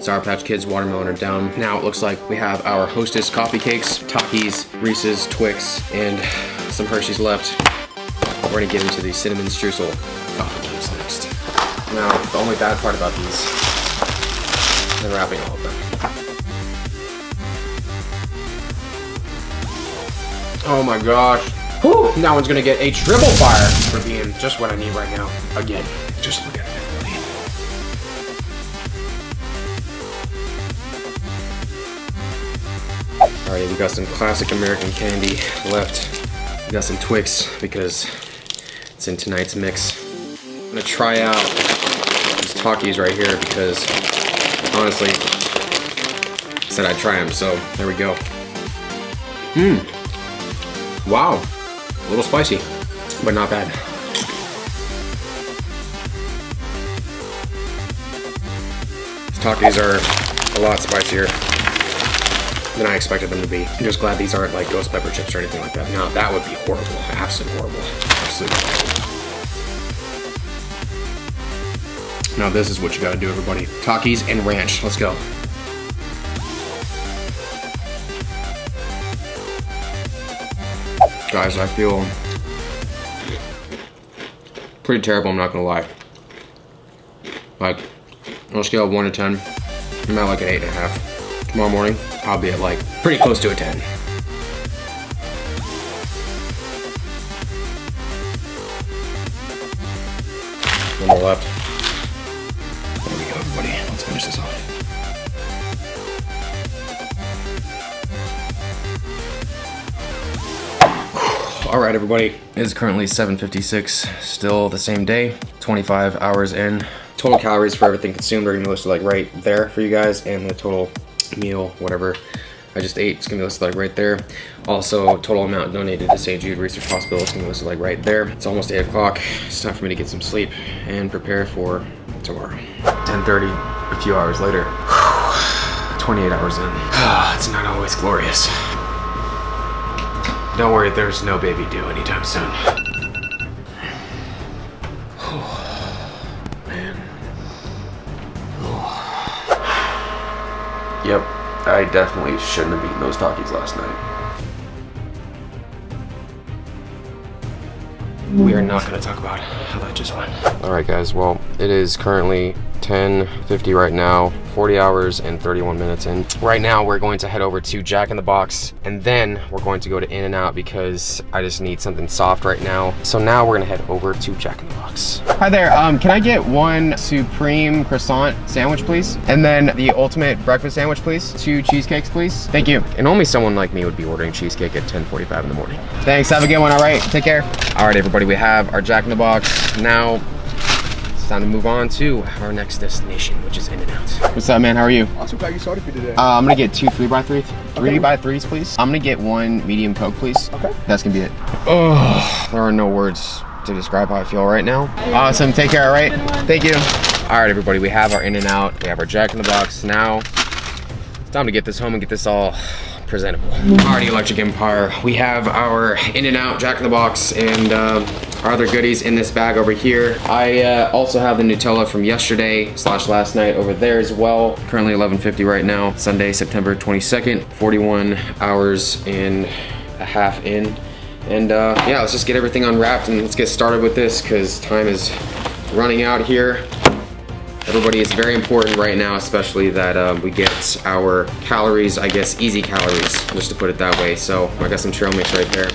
Sour Patch Kids, watermelon are down. Now it looks like we have our Hostess coffee cakes, Takis, Reese's, Twix, and some Hershey's left. We're gonna get into the cinnamon streusel coffee cakes next. Now, the only bad part about these is they're wrapping all of them. Oh my gosh. Whew, that one's gonna get a triple fire for being just what I need right now. Again, just look at it, everybody. All right, we got some classic American candy left. We got some Twix because it's in tonight's mix. I'm gonna try out these Takis right here because honestly, I said I'd try them, so there we go. Mmm. Wow, a little spicy, but not bad. These Takis are a lot spicier than I expected them to be. I'm just glad these aren't like ghost pepper chips or anything like that. No, that would be horrible, absolutely horrible, absolutely horrible. Now this is what you gotta do, everybody. Takis and ranch, let's go. Guys, I feel pretty terrible, I'm not gonna lie. Like, on a scale of one to ten, I'm at like an eight and a half. Tomorrow morning, I'll be at like pretty close to a ten. One more left. There we go, everybody. Let's finish this off. All right, everybody, it is currently seven fifty-six, still the same day, twenty-five hours in. Total calories for everything consumed are gonna be listed like right there for you guys, and the total meal, whatever I just ate, it's gonna be listed like right there. Also, total amount donated to Saint Jude Research Hospital, it's gonna be listed like right there. It's almost eight o'clock, it's time for me to get some sleep and prepare for tomorrow. ten thirty, a few hours later, twenty-eight hours in. It's not always glorious. Don't worry, there's no baby due anytime soon. Oh, man. Oh. Yep, I definitely shouldn't have eaten those Takis last night. We are not gonna talk about how that just went. All right, guys, well, it is currently ten fifty right now, forty hours and thirty-one minutes in. Right now we're going to head over to Jack in the Box and then we're going to go to In-N-Out because I just need something soft right now. So now we're gonna head over to Jack in the Box. Hi there, um, can I get one Supreme Croissant sandwich please? And then the Ultimate Breakfast sandwich please. Two cheesecakes please, thank you. And only someone like me would be ordering cheesecake at ten forty-five in the morning. Thanks, have a good one, all right, take care. All right everybody, we have our Jack in the Box now. Time to move on to our next destination, which is In-N-Out. What's up, man? How are you? Awesome. Glad you started for today. Uh, I'm gonna get two three by three, three okay. by threes, please. I'm gonna get one medium Coke, please. Okay. That's gonna be it. Oh, there are no words to describe how I feel right now. Awesome. Take care. All right. Thank you. All right, everybody. We have our In-N-Out. We have our Jack in the Box. Now it's time to get this home and get this all presentable. All right, Electric Empire. We have our In-N-Out, Jack in the Box, and. Uh, our other goodies in this bag over here. I uh, also have the Nutella from yesterday slash last night over there as well. Currently eleven fifty right now. Sunday, September twenty-second, forty-one hours and a half in. And uh, yeah, let's just get everything unwrapped and let's get started with this because time is running out here. Everybody, it's very important right now, especially that uh, we get our calories, I guess, easy calories, just to put it that way. So I got some trail mix right there.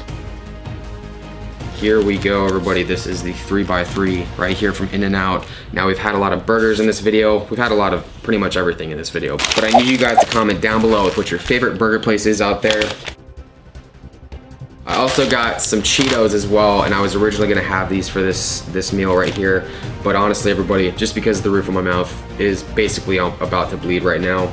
Here we go, everybody. This is the three by three right here from In-N-Out. Now we've had a lot of burgers in this video. We've had a lot of pretty much everything in this video, but I need you guys to comment down below with what your favorite burger place is out there. I also got some Cheetos as well, and I was originally gonna have these for this this meal right here, but honestly everybody, just because the roof of my mouth is basically about to bleed right now,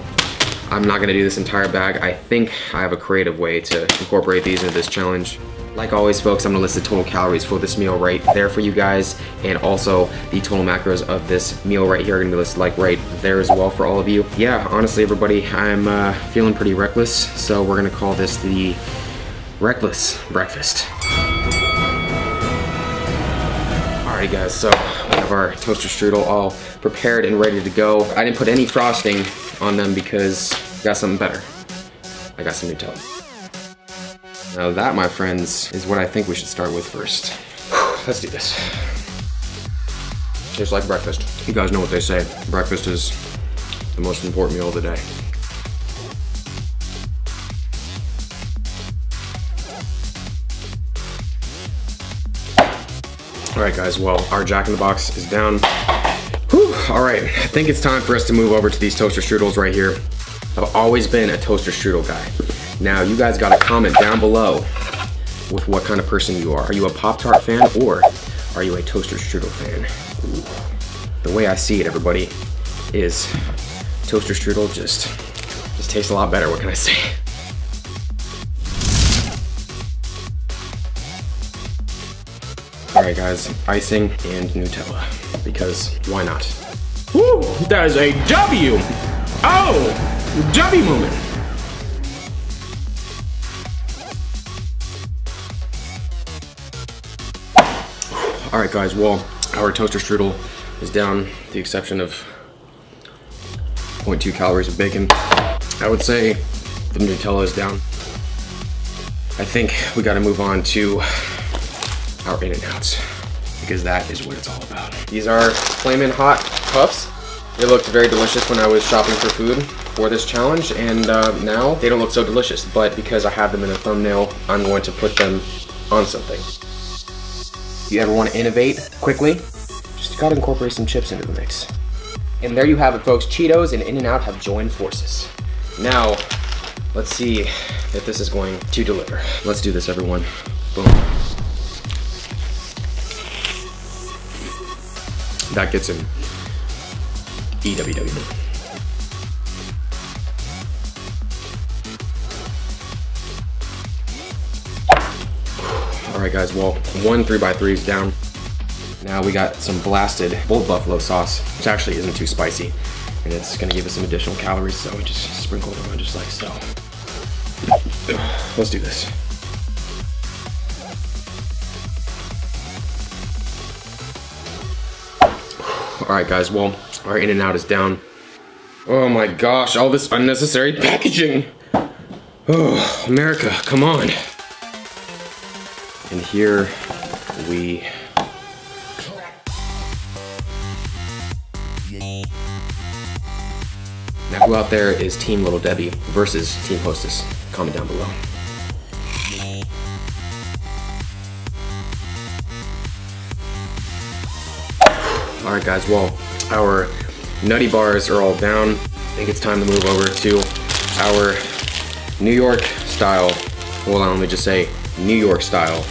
I'm not gonna do this entire bag. I think I have a creative way to incorporate these into this challenge. Like always folks, I'm gonna list the total calories for this meal right there for you guys, and also the total macros of this meal right here are gonna be listed like right there as well for all of you. Yeah, honestly everybody, I'm uh, feeling pretty reckless, so we're gonna call this the Reckless breakfast. Alrighty guys, so we have our toaster strudel all prepared and ready to go. I didn't put any frosting on them because I got something better. I got some Nutella. Now that, my friends, is what I think we should start with first. Whew, let's do this. Tastes like breakfast. You guys know what they say. Breakfast is the most important meal of the day. All right guys, well, our Jack in the Box is down. Whew. All right, I think it's time for us to move over to these toaster strudels right here. I've always been a toaster strudel guy. Now, you guys gotta comment down below with what kind of person you are. Are you a Pop-Tart fan or are you a toaster strudel fan? The way I see it, everybody, is toaster strudel just, just tastes a lot better, what can I say? Alright guys, icing and Nutella, because why not? Woo, that is a W! Oh, W moment! Alright guys, well, our toaster strudel is down, with the exception of zero point two calories of bacon. I would say the Nutella is down. I think we gotta move on to our In-N-Outs, because that is what it's all about. These are flamin' hot puffs. They looked very delicious when I was shopping for food for this challenge, and uh, now they don't look so delicious, but because I have them in a thumbnail, I'm going to put them on something. If you ever want to innovate quickly, just gotta incorporate some chips into the mix. And there you have it folks, Cheetos and In-N-Out have joined forces. Now, let's see if this is going to deliver. Let's do this everyone, boom. That gets him E W W. All right guys, well, one three by three is down. Now we got some blasted bold buffalo sauce, which actually isn't too spicy, and it's gonna give us some additional calories, so we just sprinkle them on just like so. Let's do this. Alright guys, well, our In-N-Out is down. Oh my gosh, all this unnecessary packaging. Oh, America, come on. And here we... Now who out there is Team Little Debbie versus Team Hostess? Comment down below. All right guys, well, our nutty bars are all down. I think it's time to move over to our New York style, hold on, let me just say New York style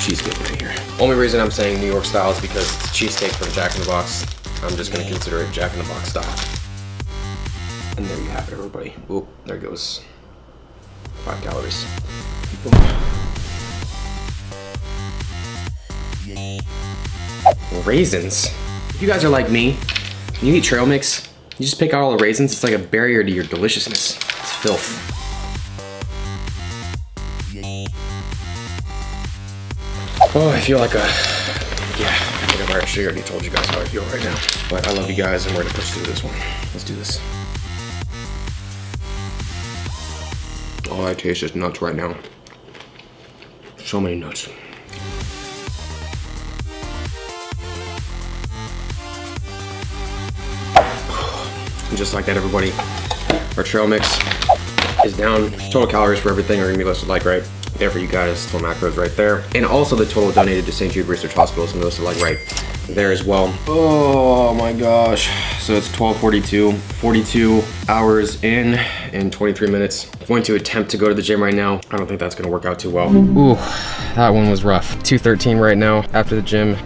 cheesecake right here. Only reason I'm saying New York style is because it's a cheesecake from Jack in the Box. I'm just gonna consider it Jack in the Box style. And there you have it, everybody. Oop, there goes five calories. Raisins. You guys are like me, you eat trail mix, you just pick out all the raisins, it's like a barrier to your deliciousness. It's filth. Oh, I feel like a, yeah, whatever. I actually already told you guys how I feel right now. But I love you guys and we're gonna push through this one. Let's do this. All I taste is nuts right now. So many nuts. And just like that, everybody, our trail mix is down. Total calories for everything are gonna be listed like right there for you guys. Total macros right there. And also the total donated to Saint Jude Research Hospital is gonna be listed like right there as well. Oh my gosh. So it's twelve forty-two, forty-two hours in and twenty-three minutes. I'm going to attempt to go to the gym right now. I don't think that's gonna work out too well. Ooh, that one was rough. two thirteen right now after the gym.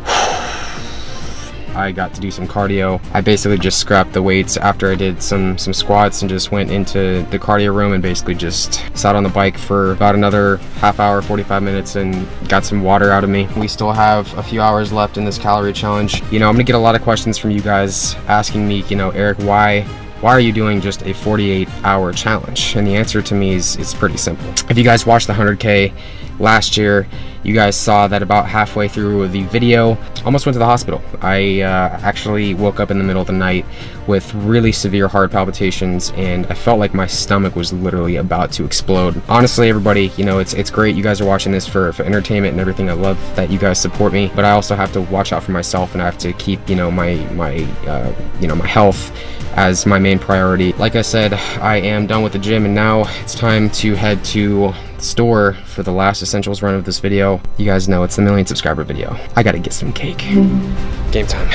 I got to do some cardio. I basically just scrapped the weights after I did some some squats and just went into the cardio room and basically just sat on the bike for about another half hour, forty-five minutes, and got some water out of me. We still have a few hours left in this calorie challenge. You know, I'm gonna get a lot of questions from you guys asking me, you know, Eric, why Why are you doing just a forty-eight hour challenge? And the answer to me is it's pretty simple. If you guys watched the one hundred K last year, you guys saw that about halfway through the video, almost went to the hospital. I uh, actually woke up in the middle of the night with really severe heart palpitations, and I felt like my stomach was literally about to explode. Honestly, everybody, you know, it's it's great you guys are watching this for, for entertainment and everything. I love that you guys support me, but I also have to watch out for myself, and I have to keep, you know, my my uh, you know, my health as my main priority. Like I said, I am done with the gym and now it's time to head to the store for the last essentials run of this video. You guys know it's the million subscriber video. I gotta get some cake. Game time.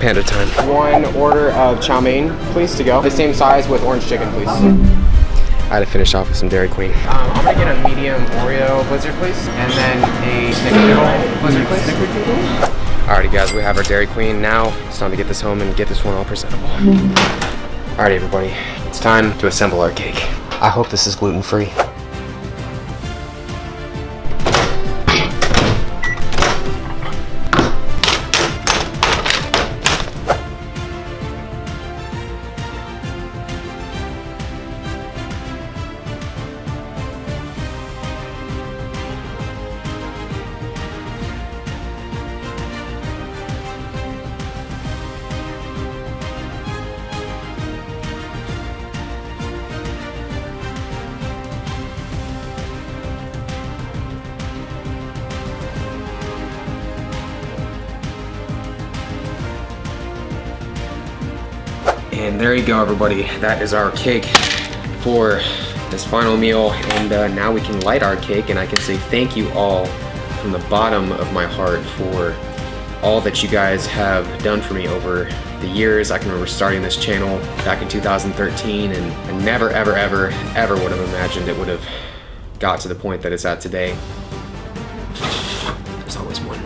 Panda time. One order of chow mein, please, to go. The same size with orange chicken, please. Uh-huh. I had to finish off with some Dairy Queen. Um, I'm gonna get a medium Oreo Blizzard, please, and then a Snickerdoodle Blizzard, please. Snickerdoodle. Alrighty, guys, we have our Dairy Queen now. It's time to get this home and get this one all presentable. Mm-hmm. Alrighty, everybody, it's time to assemble our cake. I hope this is gluten-free. And there you go, everybody. That is our cake for this final meal. And uh, now we can light our cake, and I can say thank you all from the bottom of my heart for all that you guys have done for me over the years. I can remember starting this channel back in two thousand thirteen, and I never, ever, ever, ever would have imagined it would have got to the point that it's at today. There's always one.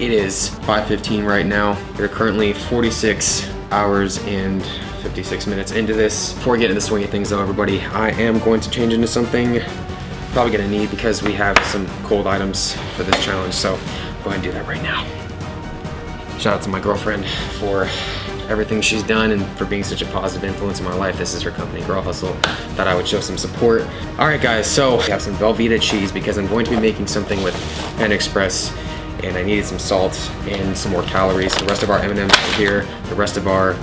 It is five fifteen right now. We're currently forty-six hours and fifty-six minutes into this. Before we get into the swing of things though, everybody, I am going to change into something probably gonna need because we have some cold items for this challenge, so go ahead and do that right now. Shout out to my girlfriend for everything she's done and for being such a positive influence in my life. This is her company, Girl Hustle. Thought I would show some support. All right, guys, so we have some Velveeta cheese because I'm going to be making something with Panda Express, and I needed some salt and some more calories. The rest of our M and M's are here, the rest of our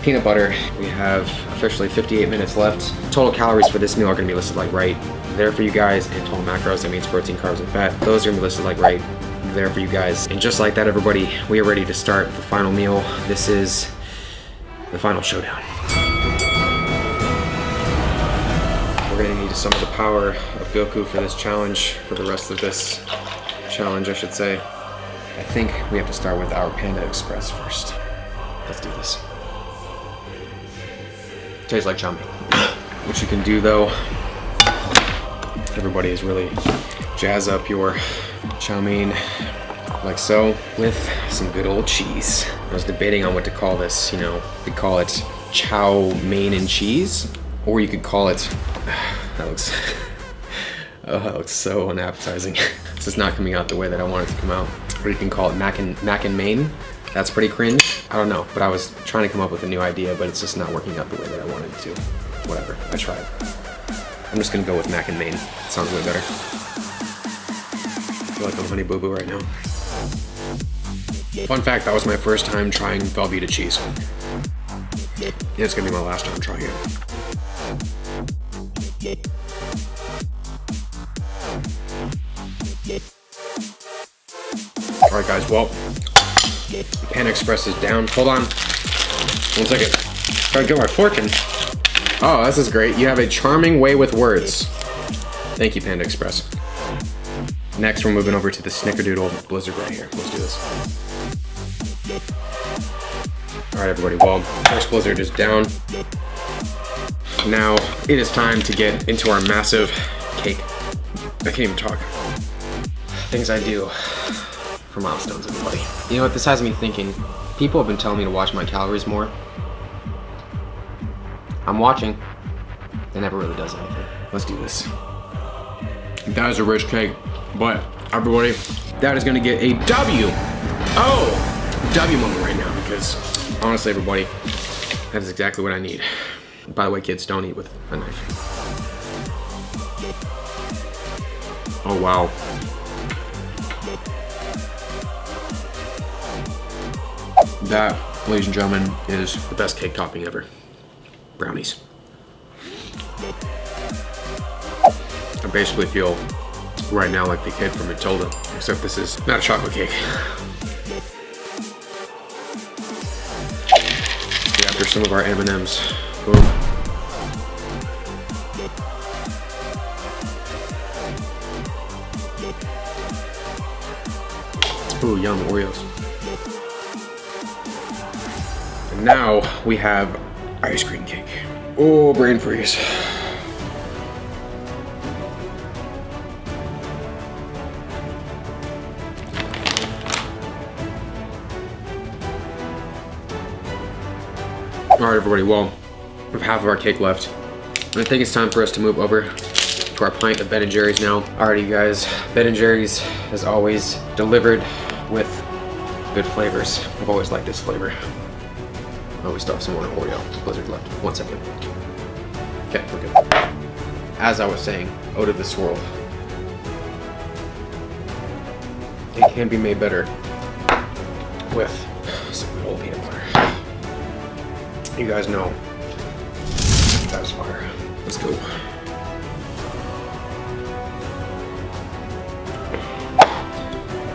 peanut butter. We have officially fifty-eight minutes left. Total calories for this meal are gonna be listed like right there for you guys, and total macros, that means protein, carbs, and fat. Those are gonna be listed like right there for you guys. And just like that, everybody, we are ready to start the final meal. This is the final showdown. We're gonna need some of the power of Goku for this challenge, for the rest of this challenge, I should say. I think we have to start with our Panda Express first. Let's do this. Tastes like chow mein. What you can do though, everybody, is really jazz up your chow mein like so with some good old cheese. I was debating on what to call this, you know. You could call it chow mein and cheese, or you could call it, that looks, oh, that looks so unappetizing. This is not coming out the way that I want it to come out. Or you can call it mac and, mac and main, That's pretty cringe. I don't know, but I was trying to come up with a new idea, but it's just not working out the way that I wanted it to. Whatever, I tried. I'm just gonna go with mac and main. It sounds way better. I feel like I'm Honey Boo Boo right now. Fun fact, that was my first time trying Velveeta cheese. Yeah, it's gonna be my last time trying it. All right, guys, well, Panda Express is down. Hold on, one second. Gotta get my fork in. Oh, this is great. You have a charming way with words. Thank you, Panda Express. Next, we're moving over to the Snickerdoodle Blizzard right here. Let's do this. All right, everybody, well, first Blizzard is down. Now, it is time to get into our massive cake. I can't even talk. Things I do. For milestones, everybody. You know what, this has me thinking. People have been telling me to watch my calories more. I'm watching. It never really does anything. Let's do this. That is a rich cake, but everybody, that is gonna get a W. Oh, W moment right now, because honestly, everybody, that is exactly what I need. By the way, kids, don't eat with a knife. Oh, wow. That, ladies and gentlemen, is the best cake topping ever. Brownies. I basically feel right now like the kid from Matilda, except this is not a chocolate cake. Let's get after some of our M and M's. Boom. Ooh, yum, Oreos. Now we have ice cream cake. Oh, brain freeze. All right, everybody, well, we have half of our cake left. I think it's time for us to move over to our pint of Ben and Jerry's now. All right, you guys, Ben and Jerry's is always delivered with good flavors. I've always liked this flavor. Oh, we still have some more Oreo Blizzard left. One second. Okay, we're good. As I was saying, out of this world. It can be made better with some good old peanut butter. You guys know that was fire. Let's go.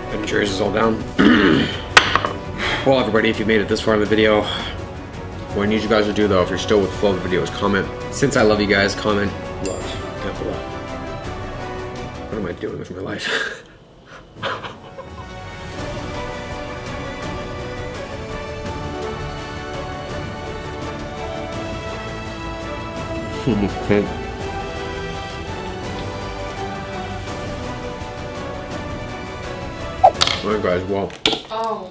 Ben and Jerry's is all down. Well, everybody, if you made it this far in the video, what I need you guys to do, though, if you're still with the flow of the videos, comment. Since I love you guys, comment love down below. What am I doing with my life? Okay. Alright, guys, well. Oh.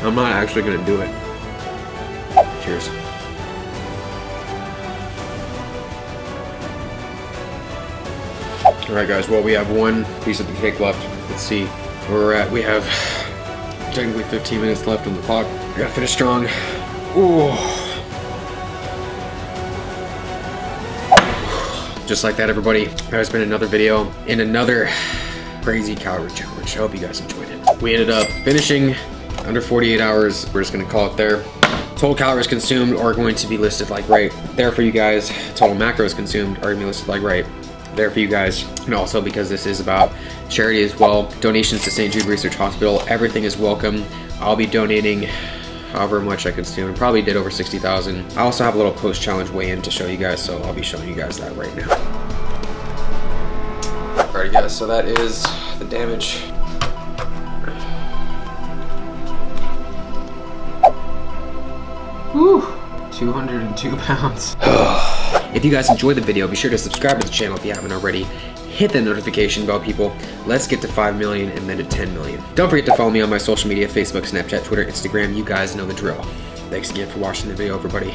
I'm not actually gonna do it. Cheers. All right, guys. Well, we have one piece of the cake left. Let's see where we're at. We have technically fifteen minutes left on the clock. We gotta finish strong. Ooh. Just like that, everybody. That has been another video in another crazy calorie challenge. I hope you guys enjoyed it. We ended up finishing under forty-eight hours. We're just gonna call it there. Total calories consumed are going to be listed like right there for you guys. Total macros consumed are gonna be listed like right there for you guys. And also because this is about charity as well, donations to Saint Jude Research Hospital, everything is welcome. I'll be donating however much I consume. Probably did over sixty thousand. I also have a little post challenge weigh-in to show you guys, so I'll be showing you guys that right now. All right, guys, so that is the damage. Woo, two hundred and two pounds. If you guys enjoyed the video, be sure to subscribe to the channel if you haven't already. Hit that notification bell, people. Let's get to five million and then to ten million. Don't forget to follow me on my social media, Facebook, Snapchat, Twitter, Instagram. You guys know the drill. Thanks again for watching the video, everybody.